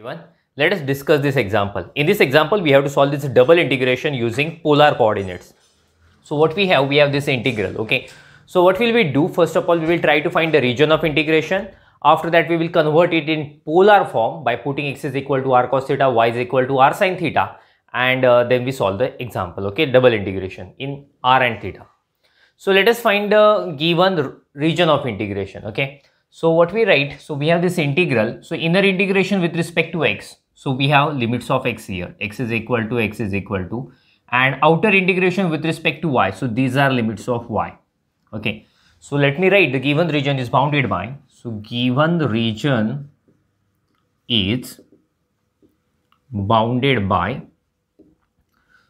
Everyone, let us discuss this example. In this example, we have to solve this double integration using polar coordinates. So what we have this integral, okay. So what will we do? First of all, we will try to find the region of integration. After that, we will convert it in polar form by putting x is equal to r cos theta, y is equal to r sin theta, and then we solve the example, okay, double integration in r and theta. So let us find the given region of integration, okay. So what we write, so we have this integral, so inner integration with respect to x, so we have limits of x here, x is equal to, and outer integration with respect to y, so these are limits of y, okay. So let me write the given region is bounded by, so given region is bounded by,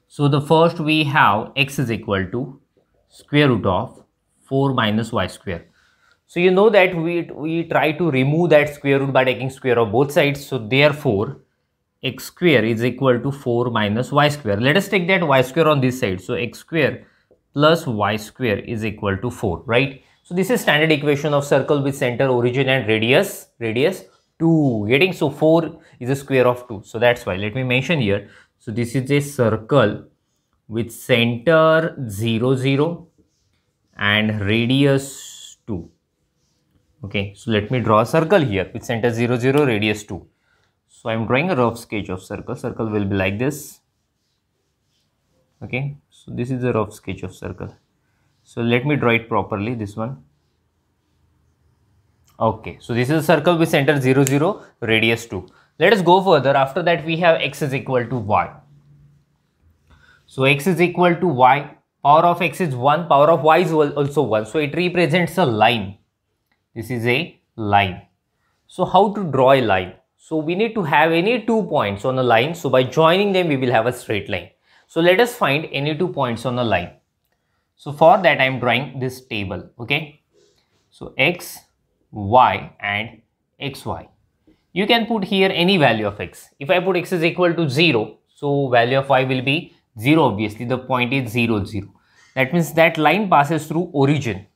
so the first we have x is equal to square root of 4 minus y square. So you know that we try to remove that square root by taking square of both sides. So therefore, x square is equal to 4 minus y square. Let us take that y square on this side. So x square plus y square is equal to 4, right? So this is standard equation of circle with center, origin and radius, 2. Getting? So 4 is a square of 2. So that's why, let me mention here. So this is a circle with center 0, 0 and radius 2. Okay, so let me draw a circle here with center 0, 0, radius 2. So I am drawing a rough sketch of circle. Circle will be like this. Okay, so this is a rough sketch of circle. So let me draw it properly, this one. Okay, so this is a circle with center 0, 0, radius 2. Let us go further. After that, we have x is equal to y. So x is equal to y. Power of x is 1, power of y is also 1. So it represents a line. This is a line. So how to draw a line? So we need to have any 2 points on a line. So by joining them, we will have a straight line. So let us find any 2 points on a line. So for that, I am drawing this table. Okay. So x, y and xy. You can put here any value of x. If I put x is equal to 0, so value of y will be 0. Obviously, the point is 0, 0. That means that line passes through origin.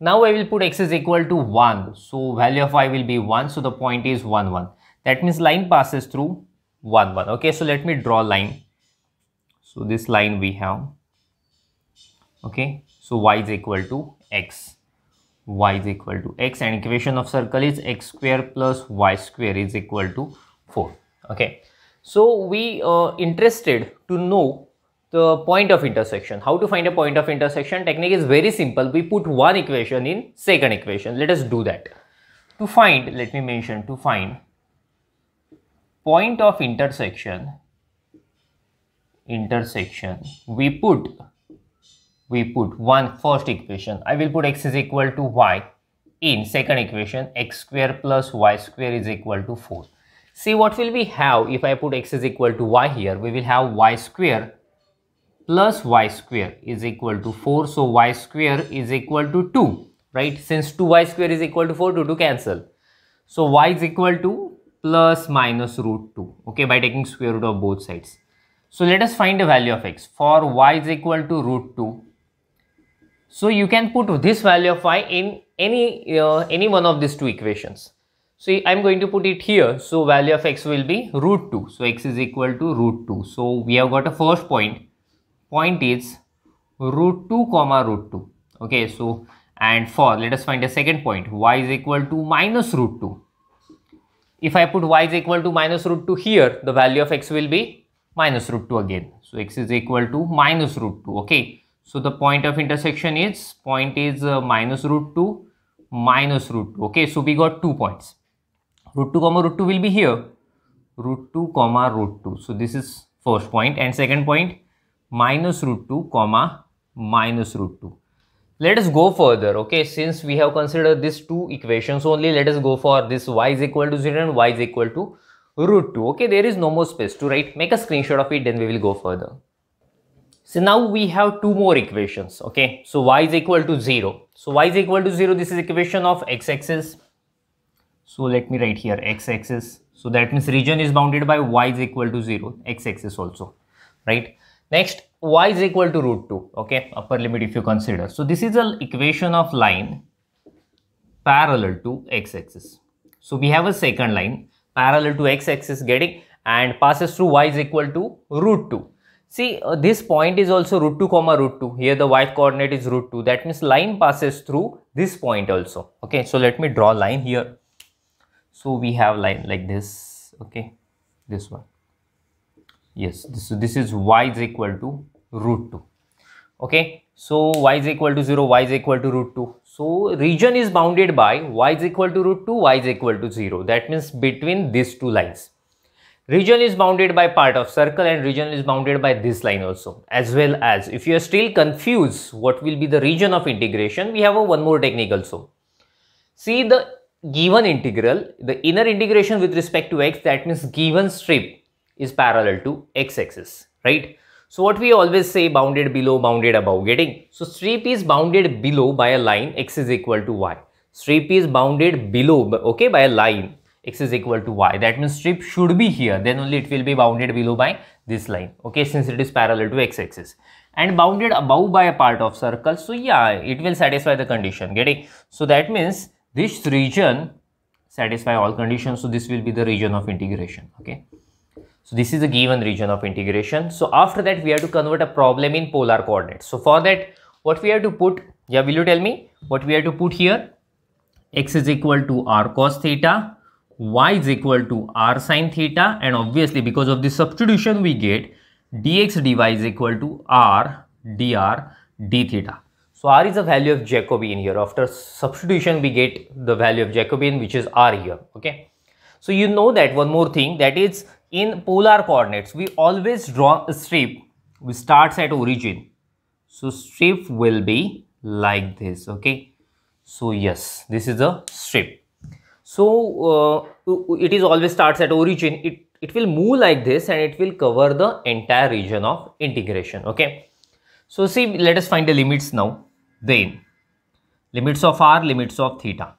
Now I will put x is equal to 1, so value of y will be 1, so the point is 1, 1. That means line passes through 1, 1. Okay, so let me draw a line. So this line we have, okay, so y is equal to x, y is equal to x, and equation of circle is x square plus y square is equal to 4, okay. So we are interested to know the point of intersection. How to find a point of intersection? Technique is very simple. We put one equation in second equation. Let us do that. To find, let me mention, to find point of intersection, we put one first equation. I will put x is equal to y in second equation, x square plus y square is equal to 4. See what will we have if I put x is equal to y here? We will have y square plus y square is equal to 4, so y square is equal to 2, right? Since 2y square is equal to 4, 2 to cancel. So y is equal to plus minus root 2, okay, by taking square root of both sides. So let us find the value of x. For y is equal to root 2. So you can put this value of y in any one of these two equations. So I'm going to put it here. So value of x will be root 2. So x is equal to root 2. So we have got a first point. Point is root 2 comma root 2. Okay, so and for, let us find a second point. Y is equal to minus root 2. If I put y is equal to minus root 2 here, the value of x will be minus root 2 again. So x is equal to minus root 2. Okay, so the point of intersection is, minus root 2, minus root 2. Okay, so we got 2 points. Root 2 comma root 2 will be here. Root 2 comma root 2. So this is first point, and second point, minus root 2 comma minus root 2. Let us go further. Okay, since we have considered these two equations only, let us go for this y is equal to 0 and y is equal to root 2. Okay, there is no more space to write. Make a screenshot of it, then we will go further. So now we have two more equations. Okay, so y is equal to 0. So y is equal to 0. This is equation of x-axis. So let me write here x-axis. So that means region is bounded by y is equal to 0. X-axis also, right? Next, y is equal to root 2, okay, upper limit if you consider. So this is an equation of line parallel to x-axis. So we have a second line. parallel to x-axis getting, and passes through y is equal to root 2. See, this point is also root 2 comma root 2. Here the y coordinate is root 2. That means line passes through this point also. Okay, so let me draw line here. So we have line like this. Okay, this one. Yes, this is y is equal to root 2. Okay, so y is equal to 0, y is equal to root 2. So region is bounded by y is equal to root 2, y is equal to 0. That means between these two lines. Region is bounded by part of circle, and region is bounded by this line also. As well as, if you are still confused what will be the region of integration, we have one more technique also. See the given integral, the inner integration with respect to x, that means given strip is parallel to x-axis, right? So what we always say, bounded below, bounded above getting. So strip is bounded below by a line x is equal to y. Strip is bounded below, okay, by a line x is equal to y. That means strip should be here, then only it will be bounded below by this line, okay, since it is parallel to x-axis, and bounded above by a part of circle. So yeah, it will satisfy the condition, get it? So that means this region satisfy all conditions. So this will be the region of integration, okay. So this is a given region of integration. So after that, we have to convert a problem in polar coordinates. So for that, what we have to put, yeah, will you tell me what we have to put here? X is equal to r cos theta, y is equal to r sin theta, and obviously because of this substitution we get dx dy is equal to r dr d theta. So r is the value of Jacobian here. After substitution we get the value of Jacobian, which is r here, okay. So you know that one more thing, that is in polar coordinates we always draw a strip which starts at origin. So strip will be like this, okay. So yes, this is a strip. So it is always starts at origin. It will move like this and it will cover the entire region of integration, okay. So see, let us find the limits now. Then limits of r, limits of theta.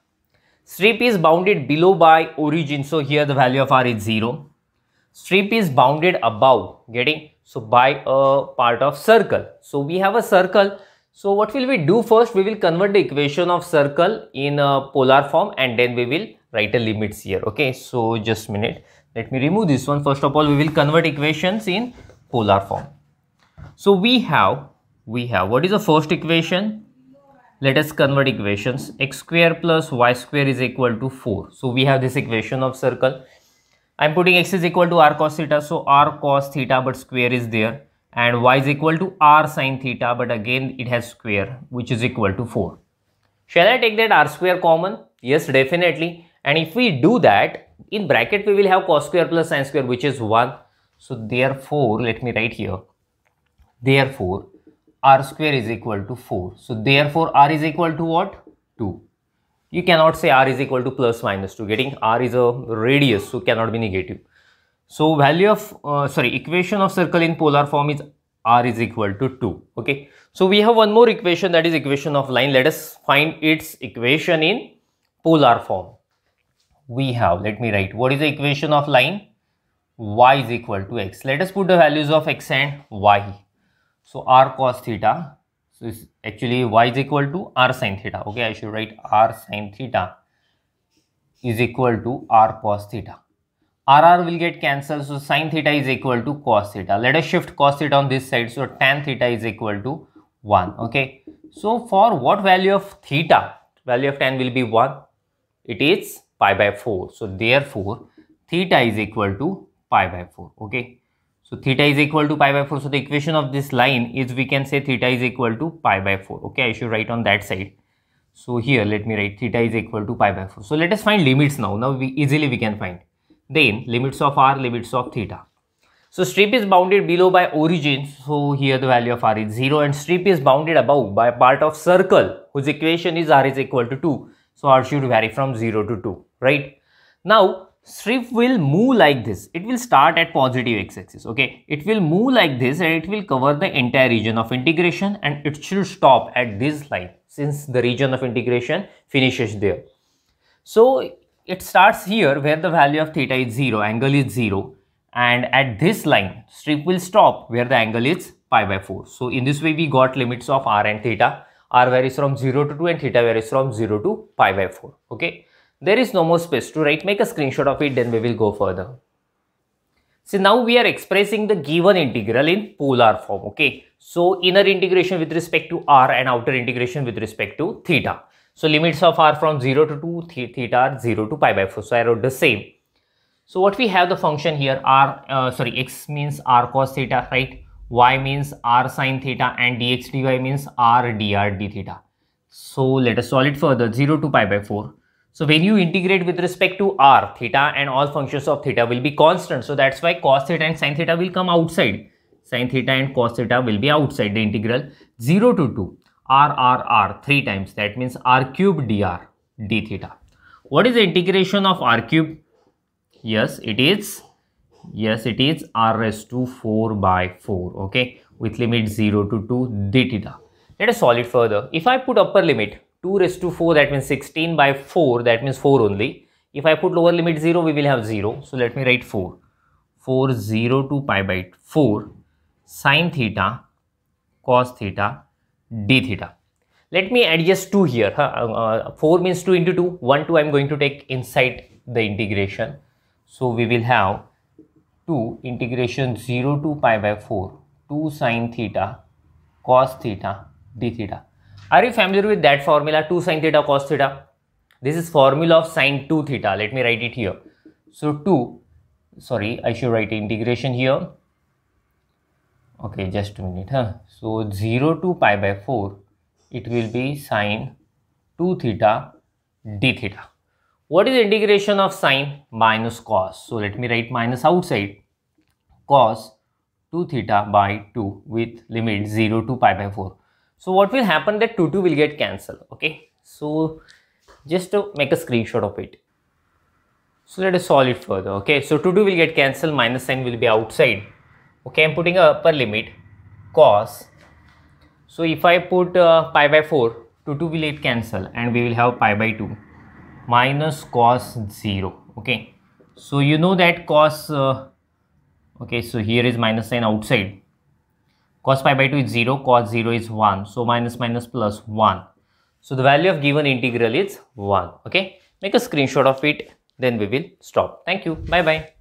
Strip is bounded below by origin. So here the value of r is 0. Strip is bounded above, getting, so by a part of circle. So we have a circle. So what will we do first? We will convert the equation of circle in a polar form, and then we will write a limits here. Okay, so just a minute. Let me remove this one. First of all, we will convert equations in polar form. So we have, what is the first equation? Let us convert equations. X square plus y square is equal to 4. So we have this equation of circle. I'm putting x is equal to r cos theta. So r cos theta, but square is there. And y is equal to r sin theta, but again it has square, which is equal to 4. Shall I take that r square common? Yes, definitely. And if we do that, in bracket we will have cos square plus sin square, which is 1. So therefore, let me write here. Therefore, r square is equal to 4. So therefore, r is equal to what? 2. You cannot say r is equal to plus minus 2. Getting, r is a radius, so cannot be negative. So value of, equation of circle in polar form is r is equal to 2, okay. So we have one more equation, that is equation of line. Let us find its equation in polar form. We have, let me write, what is the equation of line? Y is equal to x. Let us put the values of x and y. So r cos theta, so it's actually y is equal to r sin theta, okay. I should write r sin theta is equal to r cos theta. RR will get cancelled, so sin theta is equal to cos theta. Let us shift cos theta on this side, so tan theta is equal to 1, okay. So for what value of theta? Value of tan will be 1. It is pi by 4. So therefore, theta is equal to pi by 4, okay. So theta is equal to pi by 4. So the equation of this line is, we can say theta is equal to pi by 4, okay. I should write on that side. So here, let me write theta is equal to pi by 4. So let us find limits now. Now we easily can find. Then limits of r, limits of theta. So strip is bounded below by origin. So here the value of r is 0, and strip is bounded above by part of circle whose equation is r is equal to 2. So r should vary from 0 to 2, right? Now strip will move like this. It will start at positive x-axis, okay. It will move like this and it will cover the entire region of integration, and it should stop at this line since the region of integration finishes there. So it starts here where the value of theta is 0, angle is 0, and at this line strip will stop where the angle is pi by 4. So in this way we got limits of r and theta. R varies from 0 to 2 and theta varies from 0 to pi by 4, okay. There is no more space to write. Make a screenshot of it, then we will go further. See, now we are expressing the given integral in polar form, okay. So, inner integration with respect to r and outer integration with respect to theta. So, limits of r from 0 to 2, theta are 0 to pi by 4. So, I wrote the same. So, what we have the function here, x means r cos theta, right? Y means r sin theta and dx dy means r dr d theta. So, let us solve it further, 0 to pi by 4. So, when you integrate with respect to r, theta and all functions of theta will be constant. So, that's why cos theta and sin theta will come outside. Sin theta and cos theta will be outside the integral. 0 to 2, r, 3 times. That means r cube dr d theta. What is the integration of r cube? Yes, it is r raised to 4 by 4, okay, with limit 0 to 2 d theta. Let us solve it further. If I put upper limit 2 raised to 4, that means 16 by 4, that means 4 only. If I put lower limit 0, we will have 0. So, let me write 4. 4, 0 to pi by 4, sin theta, cos theta, d theta. Let me add just 2 here. 4 means 2 into 2. 1, 2 I am going to take inside the integration. So, we will have 2 integration 0 to pi by 4, 2 sin theta, cos theta, d theta. Are you familiar with that formula, 2 sin theta cos theta? This is formula of sin 2 theta. Let me write it here. So, I should write integration here. Okay, just a minute. So, 0 to pi by 4, it will be sin 2 theta d theta. What is the integration of sin minus cos? So, let me write minus outside. Cos 2 theta by 2 with limit 0 to pi by 4. So, what will happen that 2, 2 will get cancelled, okay. So, just to make a screenshot of it. So, let us solve it further, okay. So, 2, 2 will get cancelled, minus sign will be outside, okay. I am putting a upper limit, cos. So, if I put pi by 4, 2, 2 will get cancelled and we will have pi by 2 minus cos 0, okay. So, you know that cos, so here is minus sign outside. Cos pi by 2 is 0, cos 0 is 1. So, minus minus plus 1. So, the value of given integral is 1. Okay. Make a screenshot of it. Then we will stop. Thank you. Bye-bye.